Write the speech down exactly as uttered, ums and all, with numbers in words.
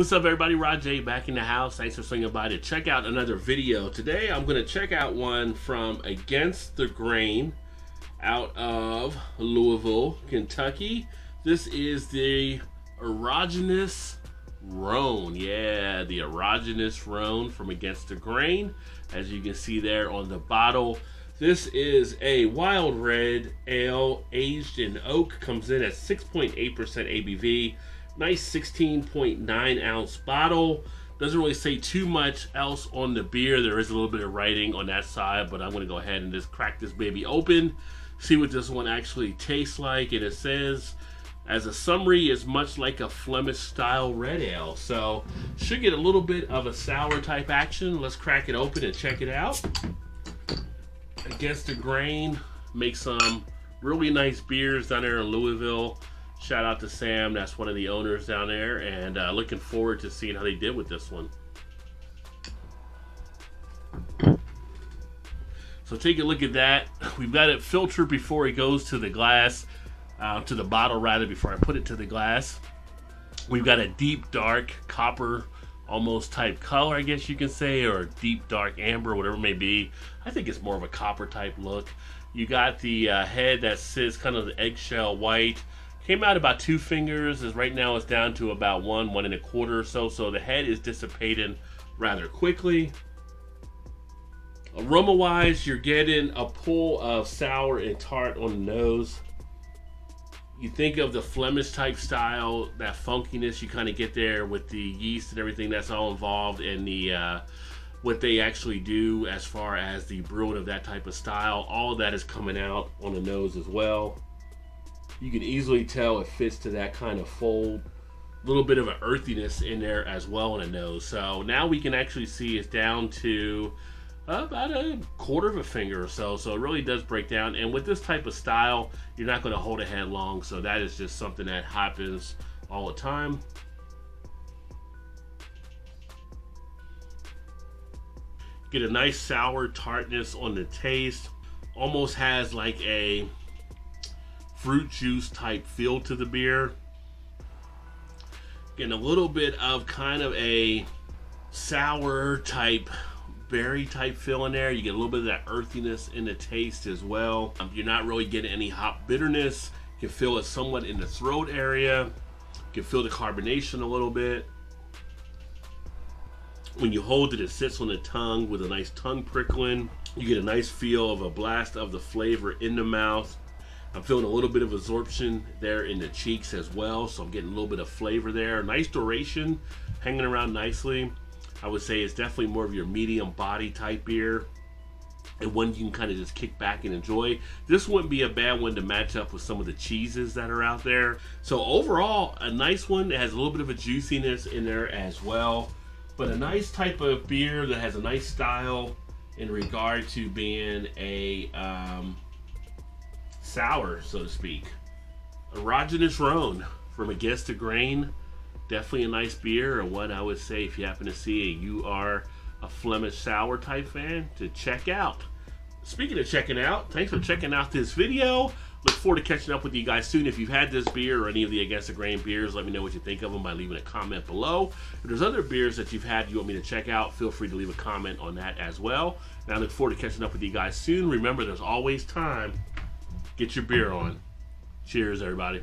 What's up, everybody? Rajay back in the house. Thanks for swinging by to check out another video. Today I'm going to check out one from Against the Grain out of Louisville, Kentucky. This is the Erogenous Rhone. Yeah, the Erogenous Rhone from Against the Grain, as you can see there on the bottle. This is a wild red ale aged in oak. Comes in at six point eight percent A B V. Nice sixteen point nine ounce bottle. Doesn't really say too much else on the beer. There is a little bit of writing on that side, but I'm gonna go ahead and just crack this baby open, see what this one actually tastes like. And it says, as a summary, is much like a Flemish style red ale. So should get a little bit of a sour type action. Let's crack it open and check it out. Against the Grain makes some really nice beers down there in Louisville. Shout out to Sam, that's one of the owners down there, and uh, looking forward to seeing how they did with this one. So take a look at that. We've got it filtered before it goes to the glass, uh, to the bottle rather, before I put it to the glass. We've got a deep, dark, copper, almost type color, I guess you can say, or deep, dark amber, whatever it may be. I think it's more of a copper type look. You got the uh, head that sits kind of the eggshell white. Came out about two fingers, as right now it's down to about one, one and a quarter or so, so the head is dissipating rather quickly. Aroma-wise, you're getting a pull of sour and tart on the nose. You think of the Flemish type style, that funkiness you kind of get there with the yeast and everything that's all involved in the, uh, what they actually do as far as the brewing of that type of style. All of that is coming out on the nose as well. You can easily tell it fits to that kind of fold. A little bit of an earthiness in there as well in the nose. So now we can actually see it's down to about a quarter of a finger or so. So it really does break down. And with this type of style, you're not going to hold a head long. So that is just something that happens all the time. Get a nice sour tartness on the taste. Almost has like a fruit juice type feel to the beer. Getting a little bit of kind of a sour type, berry type feel in there. You get a little bit of that earthiness in the taste as well. Um, you're not really getting any hop bitterness. You can feel it somewhat in the throat area. You can feel the carbonation a little bit. When you hold it, it sits on the tongue with a nice tongue prickling. You get a nice feel of a blast of the flavor in the mouth. I'm feeling a little bit of absorption there in the cheeks as well, so I'm getting a little bit of flavor there. Nice duration, hanging around nicely. I would say it's definitely more of your medium body type beer, and one you can kind of just kick back and enjoy. This wouldn't be a bad one to match up with some of the cheeses that are out there. So overall, a nice one. It has a little bit of a juiciness in there as well, but a nice type of beer that has a nice style in regard to being a um, sour, so to speak. Erogenous Rhone from Against the Grain. Definitely a nice beer, or one I would say, if you happen to see it, you are a Flemish sour type fan, to check out. Speaking of checking out, thanks for checking out this video. Look forward to catching up with you guys soon. If you've had this beer or any of the Against the Grain beers, let me know what you think of them by leaving a comment below. If there's other beers that you've had you want me to check out, feel free to leave a comment on that as well. And I look forward to catching up with you guys soon. Remember, there's always time. Get your beer on. Cheers, everybody.